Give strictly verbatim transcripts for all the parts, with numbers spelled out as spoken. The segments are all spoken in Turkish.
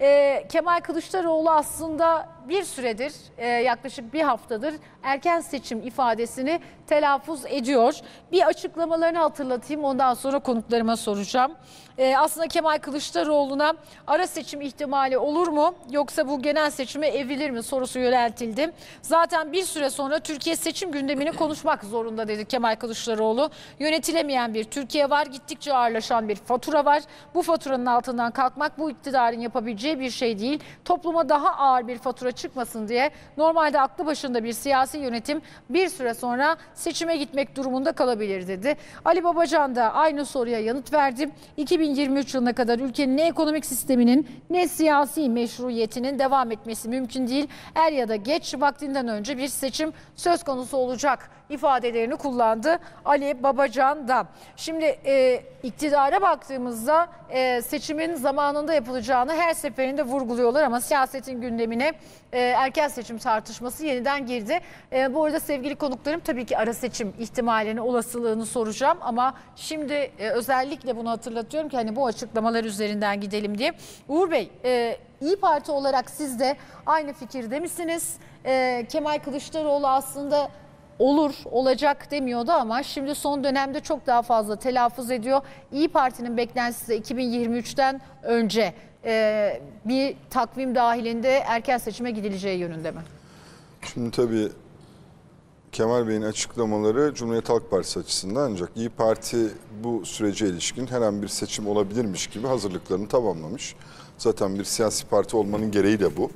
e, Kemal Kılıçdaroğlu aslında bir süredir, e, yaklaşık bir haftadır erken seçim ifadesini telaffuz ediyor. Bir açıklamalarını hatırlatayım, ondan sonra konuklarıma soracağım. E, aslında Kemal Kılıçdaroğlu'na ara seçim ihtimali olur mu yoksa bu genel seçime evrilir mi sorusu yöneltildi. Zaten bir süre sonra Türkiye seçim gündemini konuşmak zorunda dedi Kemal Kılıçdaroğlu. Yönetilemeyen bir Türkiye var, gittikçe ağırlaşan bir fatura var. Bu faturanın altından kalkmak bu iktidarın yapabileceği bir şey değil. Topluma daha ağır bir fatura çıkmasın diye normalde aklı başında bir siyasi yönetim bir süre sonra seçime gitmek durumunda kalabilir dedi. Ali Babacan da aynı soruya yanıt verdi. iki bin yirmi üç yılına kadar ülkenin ne ekonomik sisteminin ne siyasi meşruiyetinin devam etmesi mümkün değil. Er ya da geç, vaktinden önce bir seçim söz konusu olacak ifadelerini kullandı Ali Babacan da. Şimdi e, iktidara baktığımızda e, seçimin zamanında yapılacağını her seferinde vurguluyorlar ama siyasetin gündemine e, erken seçim tartışması yeniden girdi. E, bu arada sevgili konuklarım, tabii ki ara seçim ihtimalini, olasılığını soracağım ama şimdi e, özellikle bunu hatırlatıyorum ki hani bu açıklamalar üzerinden gidelim diye. Uğur Bey, e, İYİ Parti olarak siz de aynı fikirde misiniz? E, Kemal Kılıçdaroğlu aslında olur, olacak demiyordu ama şimdi son dönemde çok daha fazla telaffuz ediyor. İYİ Parti'nin beklentisi de iki bin yirmi üçten önce e, bir takvim dahilinde erken seçime gidileceği yönünde mi? Şimdi tabii Kemal Bey'in açıklamaları Cumhuriyet Halk Partisi açısından, ancak İYİ Parti bu sürece ilişkin her an bir seçim olabilirmiş gibi hazırlıklarını tamamlamış. Zaten bir siyasi parti olmanın gereği de bu.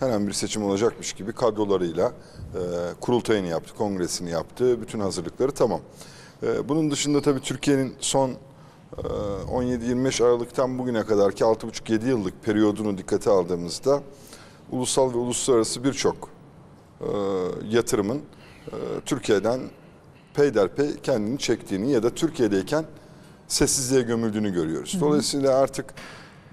Her an bir seçim olacakmış gibi kadrolarıyla e, kurultayını yaptı, kongresini yaptı, bütün hazırlıkları tamam. E, bunun dışında tabii Türkiye'nin son e, on yedi yirmi beş Aralık'tan bugüne kadarki altı buçuk yedi yıllık periyodunu dikkate aldığımızda ulusal ve uluslararası birçok e, yatırımın e, Türkiye'den peyderpey kendini çektiğini ya da Türkiye'deyken sessizliğe gömüldüğünü görüyoruz. Dolayısıyla artık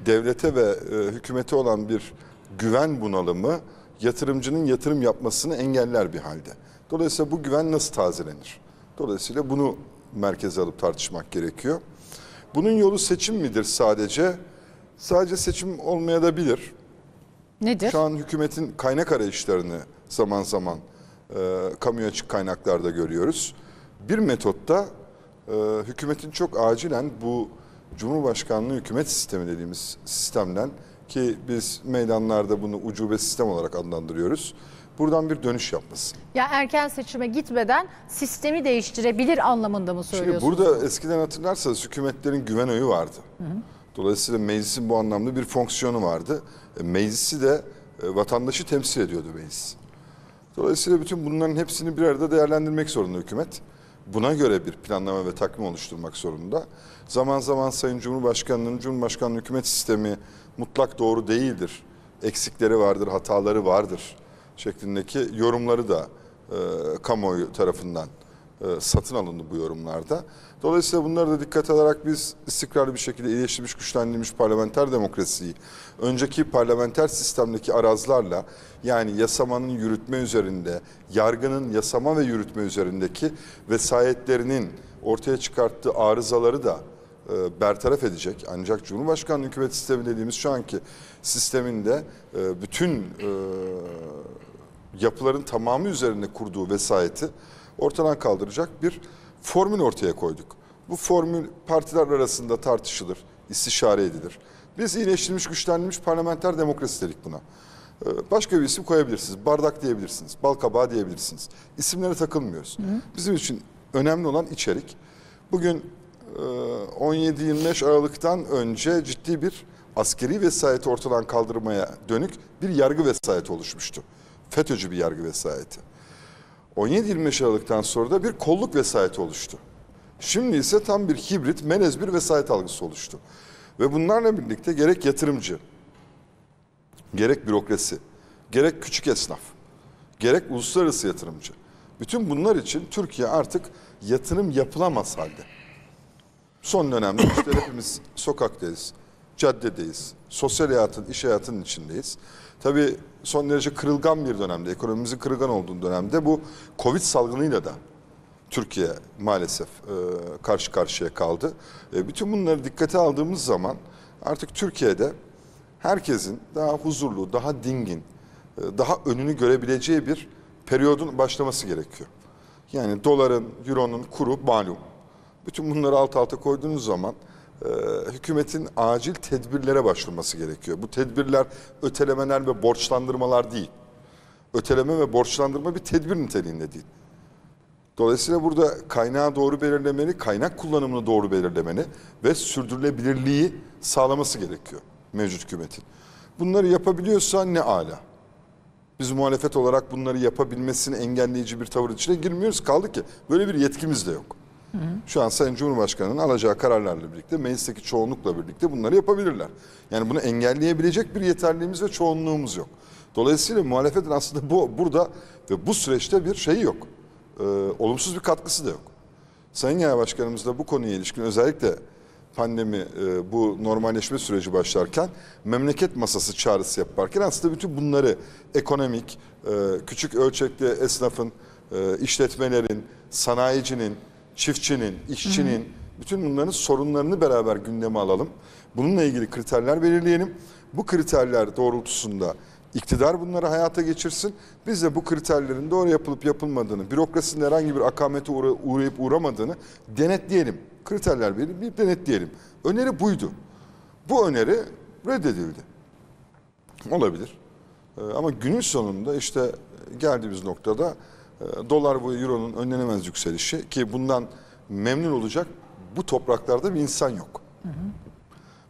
devlete ve e, hükümete olan bir güven bunalımı yatırımcının yatırım yapmasını engeller bir halde. Dolayısıyla bu güven nasıl tazelenir? Dolayısıyla bunu merkeze alıp tartışmak gerekiyor. Bunun yolu seçim midir sadece? Sadece seçim olmayabilir. Nedir? Şu an hükümetin kaynak arayışlarını zaman zaman e, kamuya açık kaynaklarda görüyoruz. Bir metotta e, hükümetin çok acilen bu Cumhurbaşkanlığı Hükümet Sistemi dediğimiz sistemden, ki biz meydanlarda bunu ucube sistem olarak adlandırıyoruz, buradan bir dönüş yapması. Ya erken seçime gitmeden sistemi değiştirebilir anlamında mı söylüyorsunuz? Şimdi burada eskiden hatırlarsanız hükümetlerin güven oyu vardı. Hı hı. Dolayısıyla meclisin bu anlamda bir fonksiyonu vardı. E, meclisi de e, vatandaşı temsil ediyordu meclis. Dolayısıyla bütün bunların hepsini bir arada değerlendirmek zorunda hükümet. Buna göre bir planlama ve takvim oluşturmak zorunda. Zaman zaman Sayın Cumhurbaşkanı'nın Cumhurbaşkanlığı Hükümet Sistemi mutlak doğru değildir, eksikleri vardır, hataları vardır şeklindeki yorumları da e, kamuoyu tarafından e, satın alındı bu yorumlarda. Dolayısıyla bunları da dikkat alarak biz istikrarlı bir şekilde iyileştirilmiş, güçlendirilmiş parlamenter demokrasiyi önceki parlamenter sistemdeki arazlarla, yani yasamanın yürütme üzerinde, yargının yasama ve yürütme üzerindeki vesayetlerinin ortaya çıkarttığı arızaları da e, bertaraf edecek. Ancak Cumhurbaşkanlığı Hükümet Sistemi dediğimiz şu anki sisteminde e, bütün e, yapıların tamamı üzerinde kurduğu vesayeti ortadan kaldıracak bir formül ortaya koyduk. Bu formül partiler arasında tartışılır, istişare edilir. Biz iyileştirilmiş, güçlendirilmiş parlamenter demokrasi dedik buna. Başka bir isim koyabilirsiniz. Bardak diyebilirsiniz, balkabağı diyebilirsiniz. İsimlere takılmıyoruz. Hı. Bizim için önemli olan içerik. Bugün on yedi yirmi beş Aralık'tan önce ciddi bir askeri vesayeti ortadan kaldırmaya dönük bir yargı vesayeti oluşmuştu. FETÖ'cü bir yargı vesayeti. on yedi yirmi beş Aralık'tan sonra da bir kolluk vesayeti oluştu. Şimdi ise tam bir hibrit, melez bir vesayet algısı oluştu. Ve bunlarla birlikte gerek yatırımcı, gerek bürokrasi, gerek küçük esnaf, gerek uluslararası yatırımcı, bütün bunlar için Türkiye artık yatırım yapılamaz halde. Son dönemde işte hepimiz sokaktayız, caddedeyiz, sosyal hayatın, iş hayatının içindeyiz. Tabii son derece kırılgan bir dönemde, ekonomimizin kırılgan olduğu dönemde bu Covid salgınıyla da Türkiye maalesef e, karşı karşıya kaldı. E, bütün bunları dikkate aldığımız zaman artık Türkiye'de herkesin daha huzurlu, daha dingin, daha önünü görebileceği bir periyodun başlaması gerekiyor. Yani doların, euronun kuru malum. Bütün bunları alt alta koyduğunuz zaman e, hükümetin acil tedbirlere başvurması gerekiyor. Bu tedbirler ötelemeler ve borçlandırmalar değil. Öteleme ve borçlandırma bir tedbir niteliğinde değil. Dolayısıyla burada kaynağı doğru belirlemeli, kaynak kullanımını doğru belirlemeli ve sürdürülebilirliği sağlaması gerekiyor mevcut hükümetin. Bunları yapabiliyorsa ne âlâ. Biz muhalefet olarak bunları yapabilmesini engelleyici bir tavır içine girmiyoruz. Kaldı ki böyle bir yetkimiz de yok. Hı. Şu an Sayın Cumhurbaşkanı'nın alacağı kararlarla birlikte, meclisteki çoğunlukla birlikte bunları yapabilirler. Yani bunu engelleyebilecek bir yeterliğimiz ve çoğunluğumuz yok. Dolayısıyla muhalefetin aslında bu, burada ve bu süreçte bir şeyi yok. Ee, olumsuz bir katkısı da yok. Sayın Genel Başkanımız da bu konuya ilişkin özellikle pandemi e, bu normalleşme süreci başlarken memleket masası çağrısı yaparken aslında bütün bunları ekonomik, e, küçük ölçekli esnafın, e, işletmelerin, sanayicinin, çiftçinin, işçinin hmm. bütün bunların sorunlarını beraber gündeme alalım. Bununla ilgili kriterler belirleyelim. Bu kriterler doğrultusunda İktidar bunları hayata geçirsin. Biz de bu kriterlerin doğru yapılıp yapılmadığını, bürokrasinin herhangi bir akamete uğrayıp uğramadığını denetleyelim. Kriterler belirleyip denetleyelim. Öneri buydu. Bu öneri reddedildi. Olabilir. Ama günün sonunda işte geldiğimiz noktada dolar ve euronun önlenemez yükselişi ki bundan memnun olacak bu topraklarda bir insan yok. Hı hı.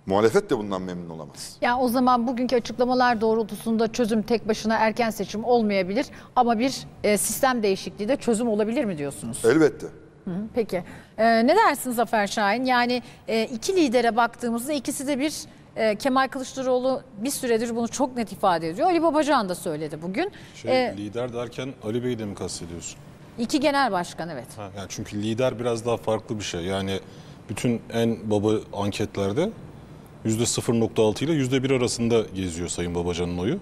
Muhalefet de bundan memnun olamaz. Ya o zaman bugünkü açıklamalar doğrultusunda çözüm tek başına erken seçim olmayabilir ama bir e, sistem değişikliği de çözüm olabilir mi diyorsunuz? Elbette. Hı, peki. E, ne dersin Zafer Şahin? Yani e, iki lidere baktığımızda ikisi de bir e, Kemal Kılıçdaroğlu bir süredir bunu çok net ifade ediyor. Ali Babacan da söyledi bugün. Şey, e, lider derken Ali Bey'i de mi kastediyorsun? İki genel başkan, evet. Ha, yani çünkü lider biraz daha farklı bir şey. Yani bütün en baba anketlerde yüzde sıfır nokta altı ile yüzde bir arasında geziyor Sayın Babacan'ın oyu.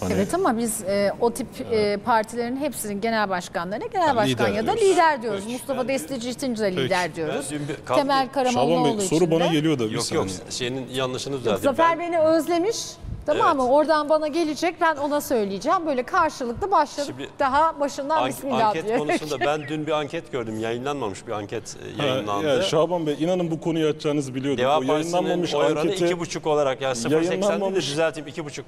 Hani... Evet ama biz e, o tip e, partilerin hepsinin genel başkanlarına genel yani başkan ya da diyoruz. Lider diyoruz. Peki. Mustafa Destici için de lider diyoruz. Bir... Temel Karamollaoğlu için de. Soru bana geliyor da bir yok, saniye. Yok yok şeyinin yanlışını düzelttim. Zafer ben... beni özlemiş. Tamam mı? Evet. Oradan bana gelecek, ben ona söyleyeceğim. Böyle karşılıklı başladık. Şimdi, daha başından an bismillah diye. Anket konusunda ben dün bir anket gördüm. Yayınlanmamış bir anket yayınlandı. Ha, yani Şaban Bey inanın bu konuyu açacağınızı biliyordum. Deva Partisi'nin oy oranı iki buçuk olarak. Yani sıfır seksen de düzelteyim iki buçuk.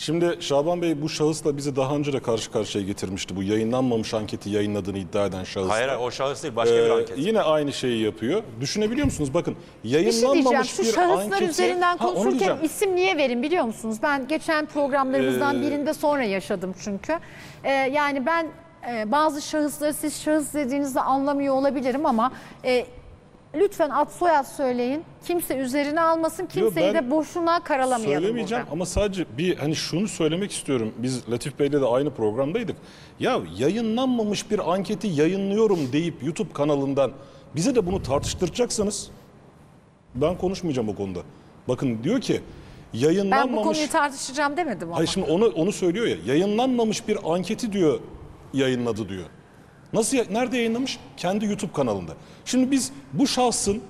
Şimdi Şaban Bey bu şahısla bizi daha önce de karşı karşıya getirmişti. Bu yayınlanmamış anketi yayınladığını iddia eden şahısla. Hayır o şahıs değil, başka ee, bir anket. Yine aynı şeyi yapıyor. Düşünebiliyor musunuz? Bakın yayınlanmamış bir, şey bir anketi. Şu şahıslar üzerinden konuşurken ha, isim niye verin biliyor musunuz? Ben geçen programlarımızdan ee... birinde sonra yaşadım çünkü. Ee, yani ben e, bazı şahısları siz şahıs dediğinizde anlamıyor olabilirim ama... E, lütfen ad soyad söyleyin. Kimse üzerine almasın. Kimseyi Yo, de boşuna karalamayalım. Söylemeyeceğim burada. Ama sadece bir hani şunu söylemek istiyorum. Biz Latif Bey'le de aynı programdaydık. Ya yayınlanmamış bir anketi yayınlıyorum deyip YouTube kanalından bize de bunu tartıştıracaksanız ben konuşmayacağım o konuda. Bakın diyor ki yayınlanmamış... Ben bu konuyu tartışacağım demedim ama. Hayır şimdi onu, onu söylüyor ya. Yayınlanmamış bir anketi diyor yayınladı diyor. Nasıl, nerede yayınlamış? Kendi YouTube kanalında. Şimdi biz bu şahsın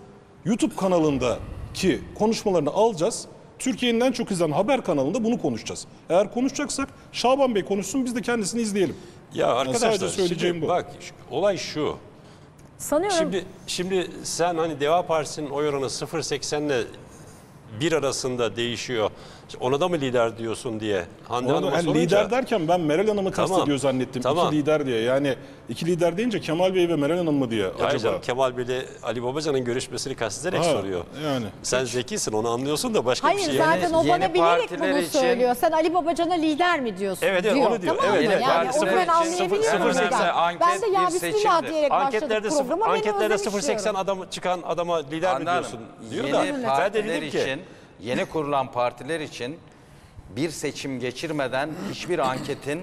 YouTube kanalındaki konuşmalarını alacağız. Türkiye'nin en çok izlenen haber kanalında bunu konuşacağız. Eğer konuşacaksak Şaban Bey konuşsun, biz de kendisini izleyelim. Ya arkadaşlar yani söyleyeceğim şimdi, bu. Bak olay şu. Sanıyorum. Şimdi, şimdi sen hani Deva Partisi'nin oy oranı sıfır seksen ile bir arasında değişiyor. Ona da mı lider diyorsun diye. Hande Hanım'a yani sorunca... Lider derken ben Meral Hanım'ı kastediyor tamam, zannettim. Tamam. İki lider diye. Yani iki lider deyince Kemal Bey ve Meral Hanım mı diye acaba. Hayır canım, Kemal Bey ile Ali Babacan'ın görüşmesini kastederek ha, soruyor. Yani. Sen zekisin onu anlıyorsun da başka hayır, bir şey. Hayır zaten yani, o bana bilerek bunu için... söylüyor. Sen Ali Babacan'a lider mi diyorsun? Evet, evet diyor, onu diyor. Tamam evet, evet, yani o ben anlayabiliyorum. Ben de ya bismillah diyerek başladık programa. Anketlerde sıfır seksen adam çıkan adama lider mi diyorsun diyor da ben de dedim ki. Yeni kurulan partiler için bir seçim geçirmeden hiçbir anketin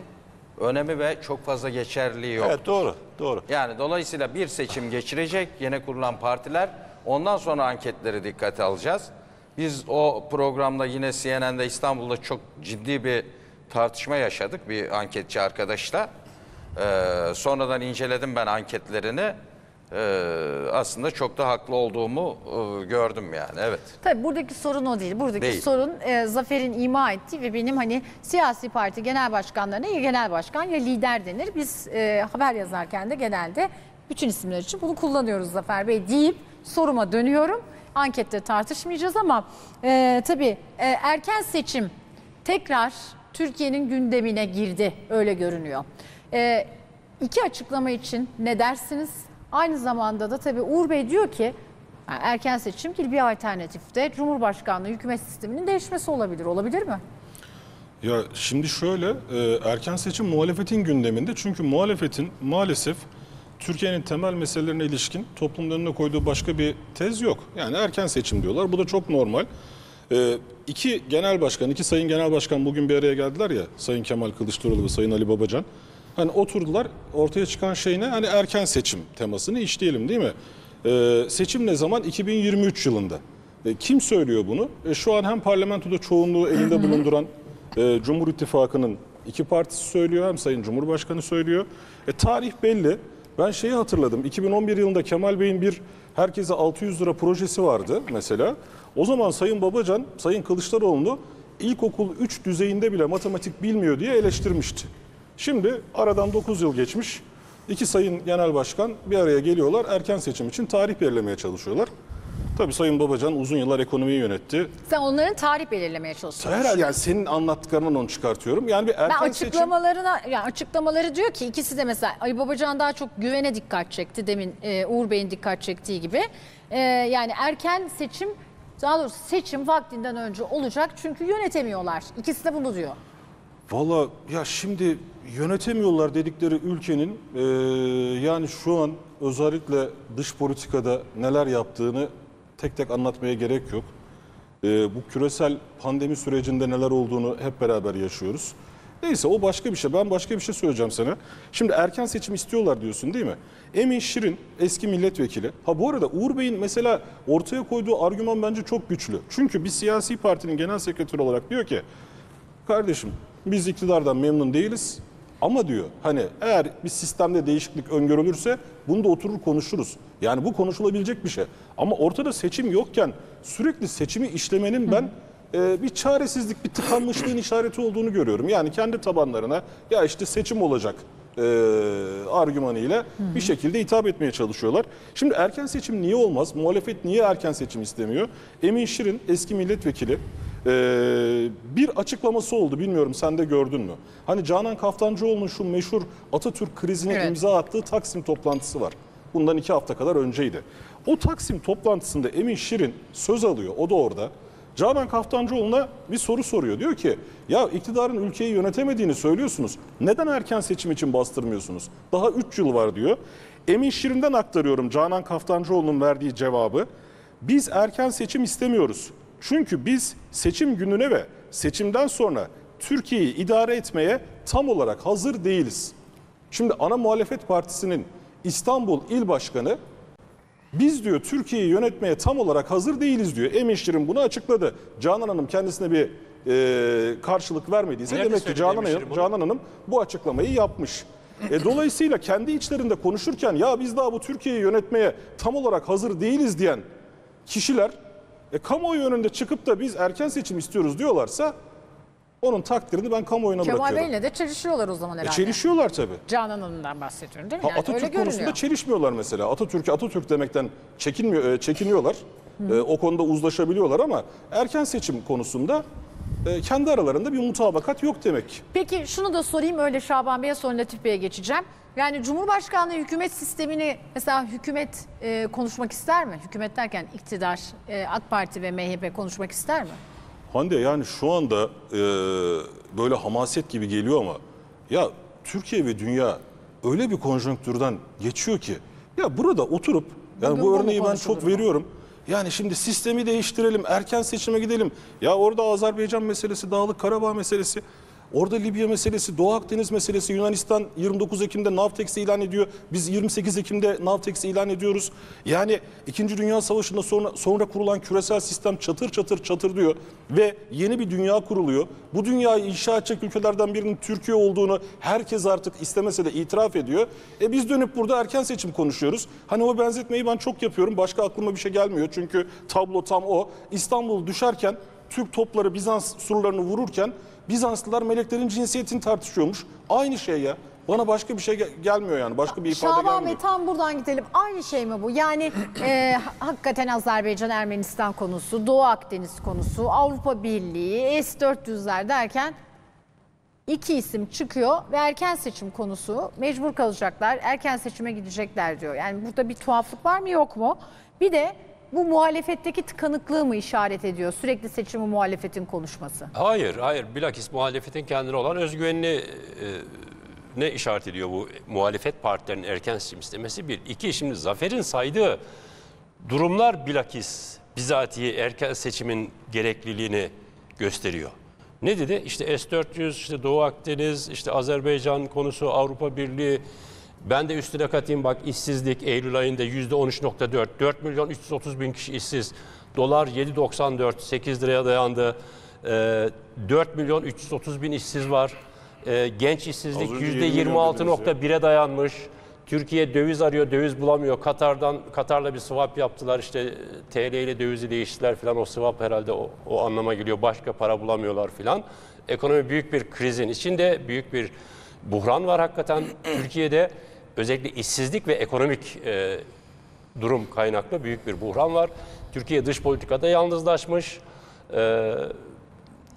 önemi ve çok fazla geçerliği yok. Evet doğru, doğru. Yani dolayısıyla bir seçim geçirecek yeni kurulan partiler. Ondan sonra anketleri dikkate alacağız. Biz o programda yine C N N'de İstanbul'da çok ciddi bir tartışma yaşadık bir anketçi arkadaşla. Ee, sonradan inceledim ben anketlerini. Ee, aslında çok da haklı olduğumu e, gördüm yani, evet. Tabii buradaki sorun o değil. Buradaki değil. sorun e, Zafer'in ima ettiği ve benim hani siyasi parti genel başkanlarına ya genel başkan ya lider denir. Biz e, haber yazarken de genelde bütün isimler için bunu kullanıyoruz Zafer Bey deyip soruma dönüyorum. Ankette tartışmayacağız ama e, tabii e, erken seçim tekrar Türkiye'nin gündemine girdi. Öyle görünüyor. E, iki açıklama için ne dersiniz? Aynı zamanda da tabii Uğur Bey diyor ki erken seçim gibi bir alternatifte Cumhurbaşkanlığı Hükümet Sistemi'nin değişmesi olabilir. Olabilir mi? Ya şimdi şöyle, erken seçim muhalefetin gündeminde. Çünkü muhalefetin maalesef Türkiye'nin temel meselelerine ilişkin toplumun önüne koyduğu başka bir tez yok. Yani erken seçim diyorlar. Bu da çok normal. Ee, iki genel başkan, iki sayın genel başkan bugün bir araya geldiler ya. Sayın Kemal Kılıçdaroğlu ve Sayın Ali Babacan. Hani oturdular, ortaya çıkan şey ne? Hani erken seçim temasını işleyelim, değil mi? Ee, seçim ne zaman? iki bin yirmi üç yılında. E, kim söylüyor bunu? E, şu an hem parlamentoda çoğunluğu elinde bulunduran e, Cumhur İttifakı'nın iki partisi söylüyor, hem Sayın Cumhurbaşkanı söylüyor. E, tarih belli. Ben şeyi hatırladım. iki bin on bir yılında Kemal Bey'in bir herkese altı yüz lira projesi vardı mesela. O zaman Sayın Babacan, Sayın Kılıçdaroğlu'nu ilkokul üç düzeyinde bile matematik bilmiyor diye eleştirmişti. Şimdi aradan dokuz yıl geçmiş, iki sayın genel başkan bir araya geliyorlar, erken seçim için tarih belirlemeye çalışıyorlar. Tabii Sayın Babacan uzun yıllar ekonomiyi yönetti. Sen onların tarih belirlemeye çalışıyorsun. Herhalde yani senin anlattıklarından onu çıkartıyorum. Yani bir erken ben açıklamalarına, seçim... yani açıklamaları diyor ki ikisi de mesela Ali Babacan daha çok güvene dikkat çekti demin e, Uğur Bey'in dikkat çektiği gibi. E, yani erken seçim, daha doğrusu seçim vaktinden önce olacak çünkü yönetemiyorlar. İkisi de bunu diyor. Valla ya şimdi yönetemiyorlar dedikleri ülkenin e, yani şu an özellikle dış politikada neler yaptığını tek tek anlatmaya gerek yok. E, bu küresel pandemi sürecinde neler olduğunu hep beraber yaşıyoruz. Neyse o başka bir şey. Ben başka bir şey söyleyeceğim sana. Şimdi erken seçim istiyorlar diyorsun değil mi? Emin Şirin eski milletvekili. Ha bu arada Uğur Bey'in mesela ortaya koyduğu argüman bence çok güçlü. Çünkü bir siyasi partinin genel sekreteri olarak diyor ki kardeşim biz iktidardan memnun değiliz ama diyor hani eğer bir sistemde değişiklik öngörülürse bunu da oturur konuşuruz. Yani bu konuşulabilecek bir şey. Ama ortada seçim yokken sürekli seçimi işlemenin ben e, bir çaresizlik, bir tıkanmışlığın işareti olduğunu görüyorum. Yani kendi tabanlarına ya işte seçim olacak e, argümanıyla bir şekilde hitap etmeye çalışıyorlar. Şimdi erken seçim niye olmaz? Muhalefet niye erken seçim istemiyor? Emin Şirin eski milletvekili. Ee, bir açıklaması oldu, bilmiyorum sen de gördün mü? Hani Canan Kaftancıoğlu'nun şu meşhur Atatürk krizine evet. imza attığı Taksim toplantısı var. Bundan iki hafta kadar önceydi. O Taksim toplantısında Emin Şirin söz alıyor, o da orada. Canan Kaftancıoğlu'na bir soru soruyor. Diyor ki ya iktidarın ülkeyi yönetemediğini söylüyorsunuz. Neden erken seçim için bastırmıyorsunuz? Daha üç yıl var diyor. Emin Şirin'den aktarıyorum Canan Kaftancıoğlu'nun verdiği cevabı. Biz erken seçim istemiyoruz. Çünkü biz seçim gününe ve seçimden sonra Türkiye'yi idare etmeye tam olarak hazır değiliz. Şimdi ana muhalefet partisinin İstanbul İl Başkanı biz diyor Türkiye'yi yönetmeye tam olarak hazır değiliz diyor. Emin Şirin bunu açıkladı. Canan Hanım kendisine bir e, karşılık vermediyse nerede demek ki Canan, Canan Hanım bu açıklamayı yapmış. E, dolayısıyla kendi içlerinde konuşurken ya biz daha bu Türkiye'yi yönetmeye tam olarak hazır değiliz diyen kişiler... E, kamuoyu önünde çıkıp da biz erken seçim istiyoruz diyorlarsa onun takdirini ben kamuoyuna Kemal bırakıyorum. Kemal Bey'le de çelişiyorlar o zaman herhalde. E, çelişiyorlar tabii. Canan Hanım'dan bahsediyorum değil mi? Ha, yani Atatürk öyle konusunda görünüyor. Çelişmiyorlar mesela. Atatürk'ü Atatürk demekten çekinmiyor, çekiniyorlar. E, o konuda uzlaşabiliyorlar ama erken seçim konusunda e, kendi aralarında bir mutabakat yok demek. Peki şunu da sorayım öyle Şaban Bey'e sonra Latif Bey'e geçeceğim. Yani Cumhurbaşkanlığı hükümet sistemini mesela hükümet e, konuşmak ister mi? Hükümet derken iktidar, e, AK Parti ve M H P konuşmak ister mi? Hande yani şu anda e, böyle hamaset gibi geliyor ama ya Türkiye ve dünya öyle bir konjonktürden geçiyor ki ya burada oturup yani bugün bu örneği ben çok veriyorum. Yani şimdi sistemi değiştirelim, erken seçime gidelim. Ya orada Azerbaycan meselesi, Dağlık Karabağ meselesi. Orada Libya meselesi, Doğu Akdeniz meselesi, Yunanistan yirmi dokuz Ekim'de NAVTEX ilan ediyor. Biz yirmi sekiz Ekim'de NAVTEX ilan ediyoruz. Yani İkinci Dünya Savaşı'nda sonra, sonra kurulan küresel sistem çatır çatır çatır diyor ve yeni bir dünya kuruluyor. Bu dünyayı inşa edecek ülkelerden birinin Türkiye olduğunu herkes artık istemese de itiraf ediyor. E biz dönüp burada erken seçim konuşuyoruz. Hani o benzetmeyi ben çok yapıyorum. Başka aklıma bir şey gelmiyor. Çünkü tablo tam o. İstanbul düşerken Türk topları Bizans surlarını vururken Bizanslılar meleklerin cinsiyetini tartışıyormuş. Aynı şey ya. Bana başka bir şey gel gelmiyor yani. Başka bir ifade Şaban gelmiyor. Şaban Bey, tam buradan gidelim. Aynı şey mi bu? Yani e, hakikaten Azerbaycan, Ermenistan konusu, Doğu Akdeniz konusu, Avrupa Birliği, S dört yüzler derken iki isim çıkıyor ve erken seçim konusu, mecbur kalacaklar, erken seçime gidecekler diyor. Yani burada bir tuhaflık var mı, yok mu? Bir de bu muhalefetteki tıkanıklığı mı işaret ediyor? Sürekli seçimi muhalefetin konuşması. Hayır, hayır. Bilakis muhalefetin kendine olan özgüvenini e, ne işaret ediyor bu muhalefet partilerinin erken seçim istemesi? Bir. İki, şimdi Zafer'in saydığı durumlar bilakis bizatihi erken seçimin gerekliliğini gösteriyor. Ne dedi? İşte S dört yüz, işte Doğu Akdeniz, işte Azerbaycan konusu, Avrupa Birliği. Ben de üstüne katayım bak, işsizlik Eylül ayında yüzde on üç nokta dört, dört milyon üç yüz otuz bin kişi işsiz, dolar yedi doksan dört, sekiz liraya dayandı, e, dört milyon üç yüz otuz bin işsiz var, e, genç işsizlik yüzde yirmi altı nokta bir'e dayanmış, Türkiye döviz arıyor, döviz bulamıyor, Katar'dan Katar'la bir swap yaptılar, işte T L ile dövizi değiştiler filan, o swap herhalde o, o anlama geliyor, başka para bulamıyorlar filan. Ekonomi büyük bir krizin içinde, büyük bir buhran var hakikaten Türkiye'de, özellikle işsizlik ve ekonomik e, durum kaynaklı büyük bir buhran var. Türkiye dış politikada yalnızlaşmış, e,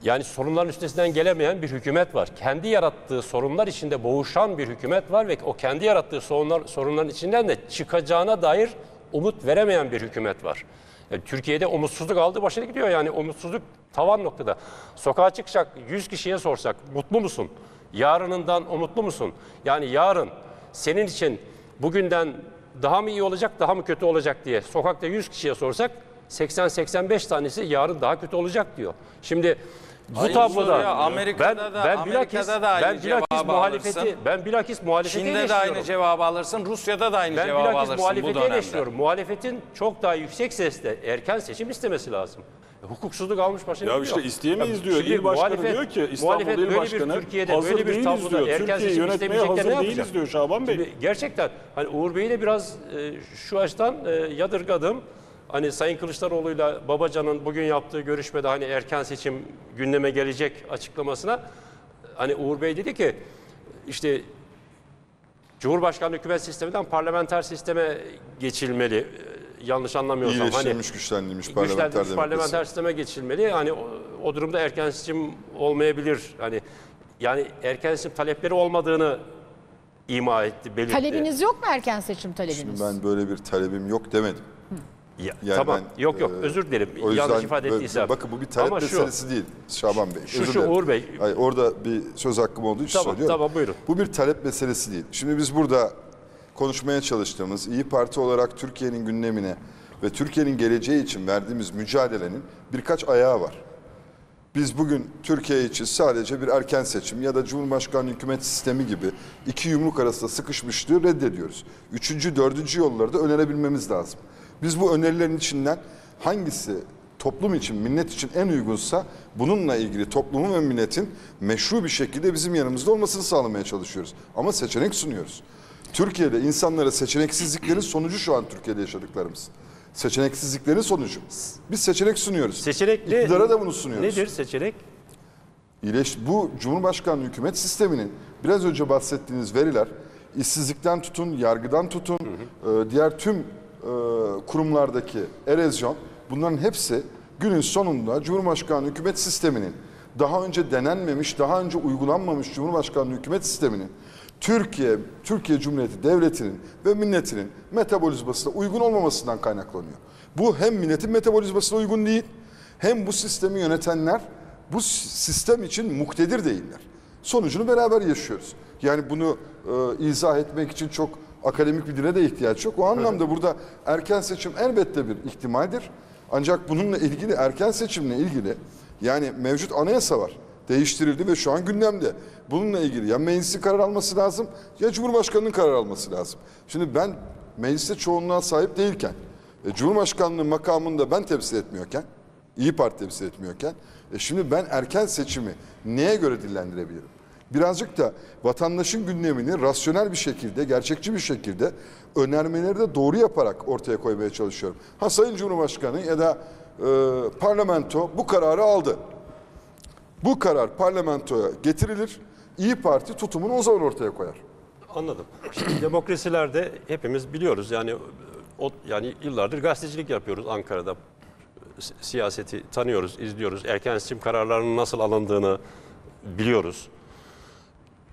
yani sorunların üstesinden gelemeyen bir hükümet var. Kendi yarattığı sorunlar içinde boğuşan bir hükümet var ve o kendi yarattığı sorunlar, sorunların içinden de çıkacağına dair umut veremeyen bir hükümet var. Yani Türkiye'de umutsuzluk aldığı başına gidiyor, yani umutsuzluk tavan noktada. Sokağa çıkacak yüz kişiye sorsak mutlu musun? Yarınından umutlu musun? Yani yarın senin için bugünden daha mı iyi olacak, daha mı kötü olacak diye sokakta yüz kişiye sorsak seksen seksen beş tanesi yarın daha kötü olacak diyor. Şimdi bu hayır, tabloda ya, Amerika'da ben, da, ben bilakis, da aynı ben bilakis muhalefeti alırsın. Ben bilakis muhalefeti Çin'de de aynı cevabı alırsın, Rusya'da da aynı ben cevabı alırsın bu dönemde. Ben bilakis muhalefeti muhalefetin çok daha yüksek sesle erken seçim istemesi lazem. Hukuksuzluk almış başına. Ya işte isteyemeyiz diyor. İl başkanı diyor ki İstanbul İl Başkanı Türkiye'de böyle bir tabloda erken seçim istemeyecekler, ne yapacak diyor Şaban Bey. Şimdi gerçekten hani Uğur Bey'i de biraz e, şu açıdan e, yadırgadım. Hani Sayın Kılıçdaroğlu'yla Babacan'ın bugün yaptığı görüşmede hani erken seçim gündeme gelecek açıklamasına hani Uğur Bey dedi ki işte Cumhurbaşkanlığı Hükümet Sistemi'den parlamenter sisteme geçilmeli. Yanlış anlamıyorsam İyileştirilmiş, hani, güçlendirilmiş parlamenter, güçlendirilmiş parlamenter sisteme geçilmeli. Hani o, o durumda erken seçim olmayabilir. Hani yani erken seçim talepleri olmadığını ima etti, belirtti. Talebiniz yok mu, erken seçim talebiniz? Şimdi ben böyle bir talebim yok demedim. Ya, yani tamam ben, yok yok e, özür dilerim. O yüzden, yanlış ifade ettiysem. Bakın bu bir talep ama meselesi şu, değil Şaban Bey. Şu, şu Uğur Bey. Hayır, orada bir söz hakkım olduğu için tamam, söylüyorum. Tamam, buyurun. Bu bir talep meselesi değil. Şimdi biz burada konuşmaya çalıştığımız İYİ Parti olarak Türkiye'nin gündemine ve Türkiye'nin geleceği için verdiğimiz mücadelenin birkaç ayağı var. Biz bugün Türkiye için sadece bir erken seçim ya da Cumhurbaşkanlığı Hükümet Sistemi gibi iki yumruk arasında sıkışmışlığı reddediyoruz. Üçüncü, dördüncü yolları da önerebilmemiz lazım. Biz bu önerilerin içinden hangisi toplum için, millet için en uygunsa bununla ilgili toplumun ve milletin meşru bir şekilde bizim yanımızda olmasını sağlamaya çalışıyoruz. Ama seçenek sunuyoruz. Türkiye'de insanlara seçeneksizliklerin sonucu şu an Türkiye'de yaşadıklarımız. Seçeneksizliklerin sonucu. Biz seçenek sunuyoruz. Seçenek ne? İktidara da bunu sunuyoruz. Nedir seçenek? Bu Cumhurbaşkanlığı Hükümet Sistemi'nin biraz önce bahsettiğiniz veriler, işsizlikten tutun, yargıdan tutun, hı hı. diğer tüm kurumlardaki erozyon, bunların hepsi günün sonunda Cumhurbaşkanlığı Hükümet Sistemi'nin, daha önce denenmemiş, daha önce uygulanmamış Cumhurbaşkanlığı Hükümet Sistemi'nin, Türkiye, Türkiye Cumhuriyeti Devleti'nin ve milletinin metabolizmasına uygun olmamasından kaynaklanıyor. Bu hem milletin metabolizmasına uygun değil, hem bu sistemi yönetenler bu sistem için muktedir değiller. Sonucunu beraber yaşıyoruz. Yani bunu e, izah etmek için çok akademik bir dile de ihtiyaç yok. O anlamda evet, burada erken seçim elbette bir ihtimaldir. Ancak bununla ilgili, erken seçimle ilgili, yani mevcut anayasa var. değiştirildi ve şu an gündemde. Bununla ilgili ya meclisin karar alması lazım ya Cumhurbaşkanı'nın karar alması lazım. Şimdi ben mecliste çoğunluğa sahip değilken, e, Cumhurbaşkanlığı makamında ben temsil etmiyorken, İYİ Parti temsil etmiyorken, e, şimdi ben erken seçimi neye göre dillendirebilirim? Birazcık da vatandaşın gündemini rasyonel bir şekilde, gerçekçi bir şekilde önermeleri de doğru yaparak ortaya koymaya çalışıyorum. Ha, Sayın Cumhurbaşkanı ya da e, parlamento bu kararı aldı. Bu karar parlamentoya getirilir, İYİ Parti tutumunu o zaman ortaya koyar. Anladım. Şimdi demokrasilerde hepimiz biliyoruz yani o, yani yıllardır gazetecilik yapıyoruz Ankara'da. Siyaseti tanıyoruz, izliyoruz. Erken seçim kararlarının nasıl alındığını biliyoruz.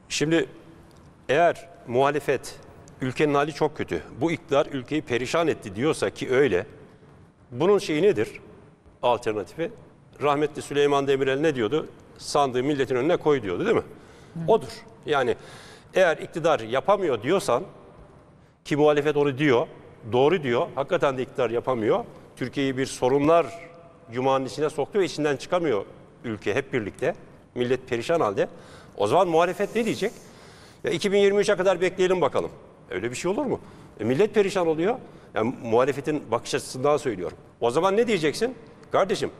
Şimdi eğer muhalefet ülkenin hali çok kötü, bu iktidar ülkeyi perişan etti diyorsa ki öyle, bunun şeyi nedir? Alternatifi. Rahmetli Süleyman Demirel ne diyordu? Sandığı milletin önüne koy diyordu değil mi? Hı. Odur. Yani eğer iktidar yapamıyor diyorsan, ki muhalefet onu diyor, doğru diyor, hakikaten de iktidar yapamıyor. Türkiye'yi bir sorunlar yumağının içine soktu ve içinden çıkamıyor ülke hep birlikte. Millet perişan halde. O zaman muhalefet ne diyecek? Ya iki bin yirmi üçe kadar bekleyelim bakalım. Öyle bir şey olur mu? E millet perişan oluyor. Yani muhalefetin bakış açısından söylüyorum. O zaman ne diyeceksin? Kardeşim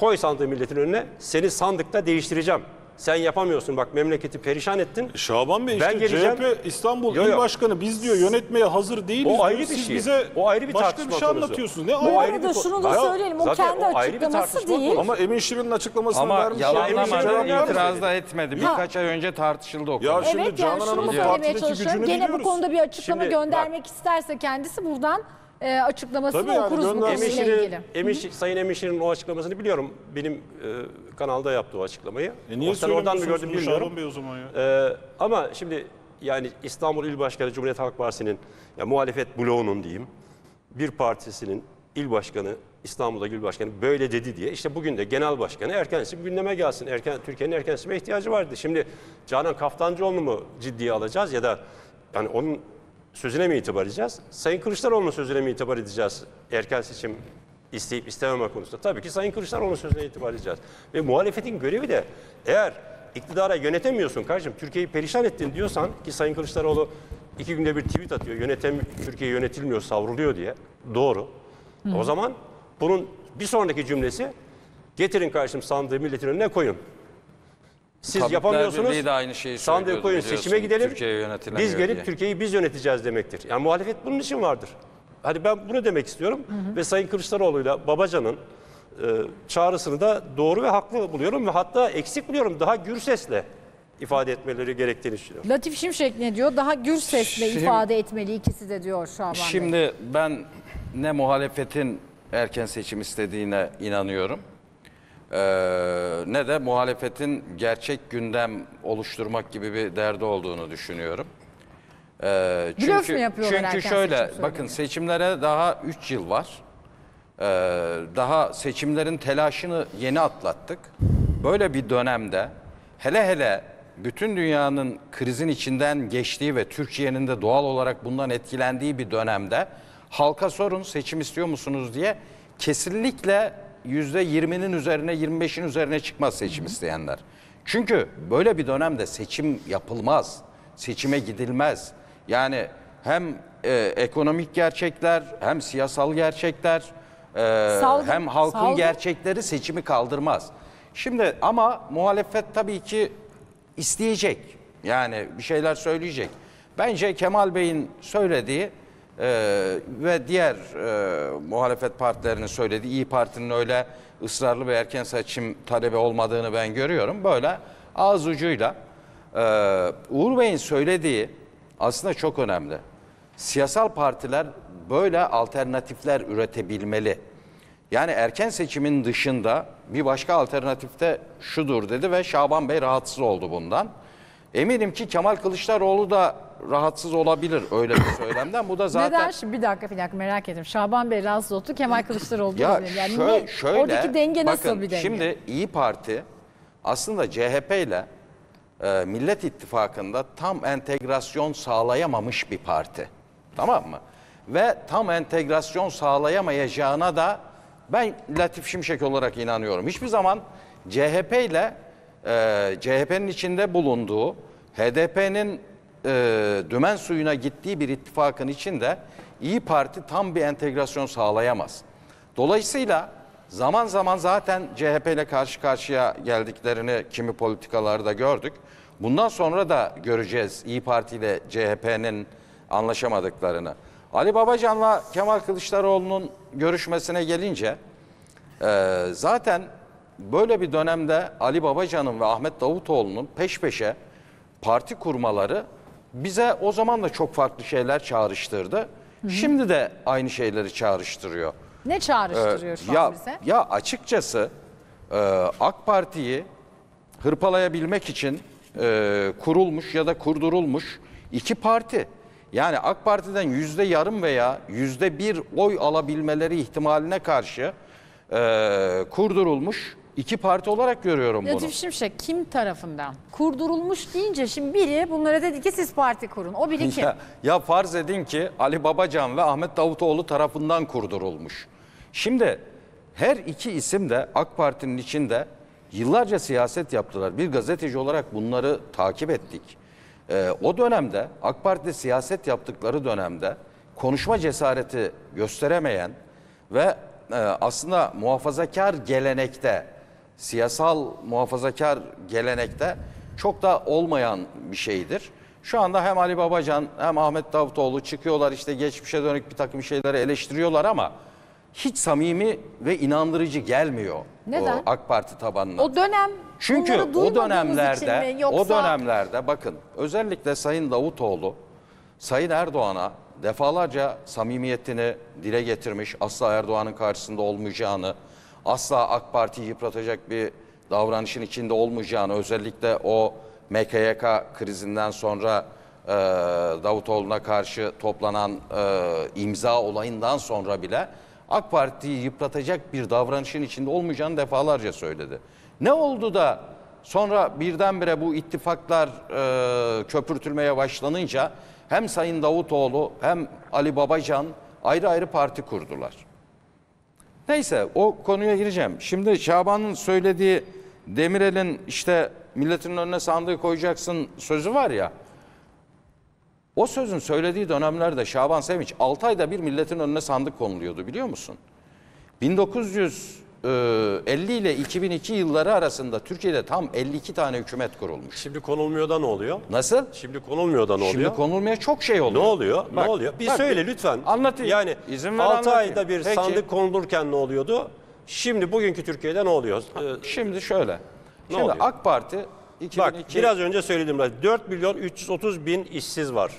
koy sandığı milletin önüne, seni sandıkta değiştireceğim. Sen yapamıyorsun, bak memleketi perişan ettin. Şaban Bey ben işte C H P İstanbul yo, yo. İl Başkanı biz diyor yönetmeye hazır değiliz. O ayrı bir şey. Bize o ayrı bir başka bir şey anlatıyorsunuz. Ne o ayrı da şunu da söyleyelim. O kendi açıklaması değil. Ama Emin Şirin'in açıklamasını ama vermiş. Ama yalanlamadan itiraz da etmedi. Birkaç ay önce tartışıldı o konu. Ya şimdi evet, Canan Hanım'ın partideki gücünü biliyoruz. Gene bu konuda bir açıklama şimdi, göndermek bak, isterse kendisi buradan e, açıklamasını yani okuruz bu konuyla ilgili. Emin, Sayın Emin Şirin'in o açıklamasını biliyorum. Benim e, kanalda yaptığı o açıklamayı. E niye sen oradan mı gördün bilmiyorum. O zaman ya. E, ama şimdi yani İstanbul İl Başkanı Cumhuriyet Halk Partisi'nin ya muhalefet bloğunun diyeyim bir partisinin il başkanı İstanbul'da il başkanı böyle dedi diye işte bugün de genel başkanı erken seçim gündeme gelsin. Erken Türkiye'nin erken seçime ihtiyacı vardı. Şimdi Canan Kaftancıoğlu mu ciddiye alacağız ya da yani onun sözüne mi itibar edeceğiz? Sayın Kılıçdaroğlu'nun sözüne mi itibar edeceğiz? Erken seçim isteyip istememe konusunda. Tabii ki Sayın Kılıçdaroğlu'nun sözüne itibar edeceğiz. Ve muhalefetin görevi de eğer iktidara yönetemiyorsun kardeşim, Türkiye'yi perişan ettin diyorsan ki Sayın Kılıçdaroğlu iki günde bir tweet atıyor. Yönetem, Türkiye yönetilmiyor, savruluyor diye. Doğru. Hı. O zaman bunun bir sonraki cümlesi getirin kardeşim sandığı milletin önüne koyun. Siz Tabipler yapamıyorsunuz, de aynı şeyi sandığı koyun seçime gidelim, biz gelip diye. Türkiye'yi biz yöneteceğiz demektir. Yani muhalefet bunun için vardır. Hani ben bunu demek istiyorum hı hı. Ve Sayın Kılıçdaroğlu'yla Babacan'ın e, çağrısını da doğru ve haklı buluyorum ve hatta eksik buluyorum daha gür sesle ifade etmeleri gerektiğini düşünüyorum. Latif Şimşek ne diyor? Daha gür sesle şimdi, ifade etmeli ikisi de diyor Şaban Bey. Şimdi ben ne muhalefetin erken seçim istediğine inanıyorum. Ee, ne de muhalefetin gerçek gündem oluşturmak gibi bir derdi olduğunu düşünüyorum. Ee, çünkü çünkü şöyle bakın seçimlere daha üç yıl var. Ee, daha seçimlerin telaşını yeni atlattık. Böyle bir dönemde hele hele bütün dünyanın krizin içinden geçtiği ve Türkiye'nin de doğal olarak bundan etkilendiği bir dönemde halka sorun seçim istiyor musunuz diye kesinlikle yüzde yirminin üzerine, yirmi beşin üzerine çıkmaz seçim isteyenler. Çünkü böyle bir dönemde seçim yapılmaz, seçime gidilmez. Yani hem e, ekonomik gerçekler, hem siyasal gerçekler, e, salgın, hem halkın salgın. gerçekleri seçimi kaldırmaz. Şimdi ama muhalefet tabii ki isteyecek, yani bir şeyler söyleyecek. Bence Kemal Bey'in söylediği, Ee, ve diğer e, muhalefet partilerinin söylediği İYİ Parti'nin öyle ısrarlı bir erken seçim talebi olmadığını ben görüyorum. Böyle ağız ucuyla e, Uğur Bey'in söylediği aslında çok önemli. Siyasal partiler böyle alternatifler üretebilmeli. Yani erken seçimin dışında bir başka alternatif de şudur dedi ve Şaban Bey rahatsız oldu bundan. Eminim ki Kemal Kılıçdaroğlu da rahatsız olabilir öyle bir söylemden. Bu da zaten... Neden? Şimdi bir dakika bir dakika merak ettim. Şaban Bey rahatsız oldu, Kemal Kılıçdaroğlu. Ya yani şöyle, şöyle, oradaki denge nasıl bakın, bir denge? Şimdi İYİ Parti aslında C H P ile e, Millet İttifakı'nda tam entegrasyon sağlayamamış bir parti. Tamam mı? Ve tam entegrasyon sağlayamayacağına da ben Latif Şimşek olarak inanıyorum. Hiçbir zaman C H P ile e, C H P'nin içinde bulunduğu, H D P'nin e, dümen suyuna gittiği bir ittifakın içinde İYİ Parti tam bir entegrasyon sağlayamaz. Dolayısıyla zaman zaman zaten C H P ile karşı karşıya geldiklerini kimi politikalarda gördük. Bundan sonra da göreceğiz İYİ Parti ile C H P'nin anlaşamadıklarını. Ali Babacan'la Kemal Kılıçdaroğlu'nun görüşmesine gelince e, zaten böyle bir dönemde Ali Babacan'ın ve Ahmet Davutoğlu'nun peş peşe parti kurmaları bize o zaman da çok farklı şeyler çağrıştırdı. Hı hı. Şimdi de aynı şeyleri çağrıştırıyor. Ne çağrıştırıyor ee, şu ya, an bize? Ya açıkçası e, AK Parti'yi hırpalayabilmek için e, kurulmuş ya da kurdurulmuş iki parti. Yani AK Parti'den yüzde yarım veya yüzde bir oy alabilmeleri ihtimaline karşı e, kurdurulmuş iki parti olarak görüyorum bunu. Latif Şimşek kim tarafından? Kurdurulmuş deyince şimdi biri bunlara dedi ki siz parti kurun. O biri kim? Ya, ya farz edin ki Ali Babacan ve Ahmet Davutoğlu tarafından kurdurulmuş. Şimdi her iki isim de AK Parti'nin içinde yıllarca siyaset yaptılar. Bir gazeteci olarak bunları takip ettik. Ee, o dönemde AK Parti'de siyaset yaptıkları dönemde konuşma cesareti gösteremeyen ve e, aslında muhafazakar gelenekte, siyasal muhafazakar gelenekte çok da olmayan bir şeydir. Şu anda hem Ali Babacan hem Ahmet Davutoğlu çıkıyorlar, işte geçmişe dönük bir takım şeyleri eleştiriyorlar ama hiç samimi ve inandırıcı gelmiyor. Neden? AK Parti tabanına. O dönem... Çünkü o dönemlerde, yoksa... o dönemlerde bakın özellikle Sayın Davutoğlu, Sayın Erdoğan'a defalarca samimiyetini dile getirmiş, asla Erdoğan'ın karşısında olmayacağını, asla AK Parti'yi yıpratacak bir davranışın içinde olmayacağını, özellikle o M K Y K krizinden sonra e, Davutoğlu'na karşı toplanan e, imza olayından sonra bile AK Parti'yi yıpratacak bir davranışın içinde olmayacağını defalarca söyledi. Ne oldu da sonra birdenbire bu ittifaklar e, köpürtülmeye başlanınca hem Sayın Davutoğlu hem Ali Babacan ayrı ayrı parti kurdular. Neyse o konuya gireceğim. Şimdi Şaban'ın söylediği Demirel'in işte milletin önüne sandığı koyacaksın sözü var ya. O sözün söylediği dönemlerde Şaban Sevinç altı ayda bir milletin önüne sandık konuluyordu biliyor musun? bin dokuz yüz elli ile iki bin iki yılları arasında Türkiye'de tam elli iki tane hükümet kurulmuş. Şimdi konulmuyor da ne oluyor? Nasıl? Şimdi konulmuyor da ne oluyor? Şimdi konulmaya çok şey oluyor. Ne oluyor? Bak, ne oluyor? Bir bak, söyle lütfen. Anlatayım. Yani İzin ver, altı ayda bir Peki. sandık konulurken ne oluyordu? Şimdi bugünkü Türkiye'de ne oluyor? Ha, şimdi şöyle. Ne şimdi oluyor? AK Parti iki bin iki... Bak biraz önce söyledim. dört milyon üç yüz otuz bin işsiz var.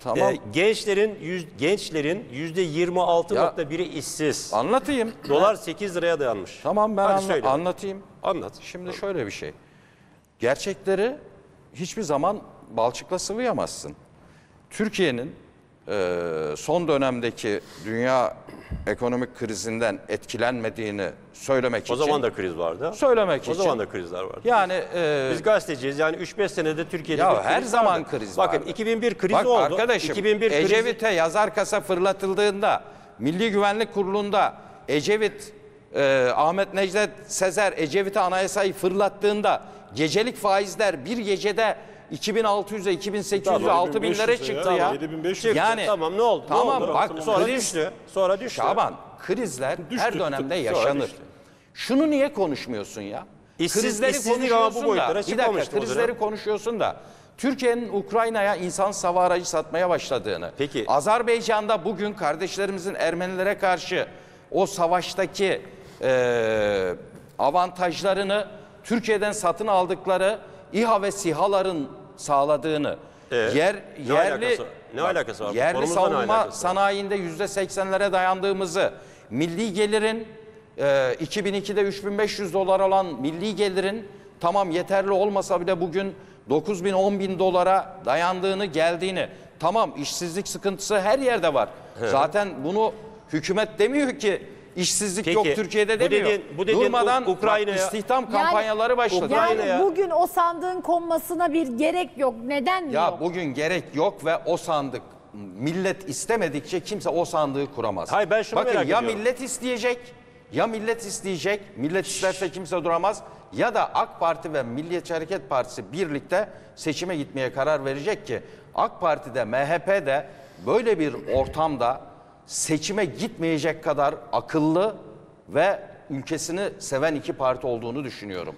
Tamam. Ee, gençlerin yüz, gençlerin yüzde yirmi altı nokta biri işsiz. Anlatayım. Dolar sekiz liraya dayanmış. Tamam ben anla, anlatayım. Anlat. Şimdi Anlat. şöyle bir şey. Gerçekleri hiçbir zaman balçıkla sıvayamazsın. Türkiye'nin e, son dönemdeki dünya ekonomik krizinden etkilenmediğini söylemek o için. O zaman da kriz vardı. Söylemek o için. O zaman da krizler vardı. Yani e, biz gazeteciyiz. Yani üç beş senede Türkiye'de ya her zaman vardı. kriz var. Bakın vardı. iki bin bir krizi Bak, oldu. Arkadaşım, iki bin bir Ecevit'e krizi... yazar kasa fırlatıldığında Milli Güvenlik Kurulu'nda Ecevit, e, Ahmet Necdet Sezer Ecevit'e anayasayı fırlattığında gecelik faizler bir gecede iki bin altı yüze, iki bin sekiz yüze, altı binlere çıktı ya. ya. Yani tamam ne oldu? Tamam ne oldu? bak sonra kriz, düştü. Sonra düştü. Şaban krizler düştü, her dönemde yaşanır. Şunu niye konuşmuyorsun ya? İşsiz, krizleri konuşuyorsun da. Bir dakika krizleri konuşuyorsun da. Türkiye'nin Ukrayna'ya insan savaş aracı satmaya başladığını. Peki. Azerbaycan'da bugün kardeşlerimizin Ermenilere karşı o savaştaki e, avantajlarını Türkiye'den satın aldıkları İHA ve SİHA'ların sağladığını, ee, yer ne yerli alakası, ne bak, alakası var? Yerli savunma sanayinde yüzde seksenlere dayandığımızı, milli gelirin e, iki bin ikide üç bin beş yüz dolar olan milli gelirin tamam yeterli olmasa bile bugün dokuz bin on bin dolara dayandığını geldiğini, tamam işsizlik sıkıntısı her yerde var. Hı. Zaten bunu hükümet demiyor ki. İşsizlik Peki, yok Türkiye'de demiyor. Bu dediğin, bu dediğin Durmadan Ukrayna'ya istihdam kampanyaları yani, başladı. Yani bugün o sandığın konmasına bir gerek yok. Neden ya yok? Bugün gerek yok ve o sandık millet istemedikçe kimse o sandığı kuramaz. Hayır, ben şunu Bakın merak ya ediyorum. millet isteyecek ya millet isteyecek. Millet isterse kimse duramaz. ya da AK Parti ve Milliyetçi Hareket Partisi birlikte seçime gitmeye karar verecek ki AK Parti'de, M H P'de böyle bir ortamda seçime gitmeyecek kadar akıllı ve ülkesini seven iki parti olduğunu düşünüyorum.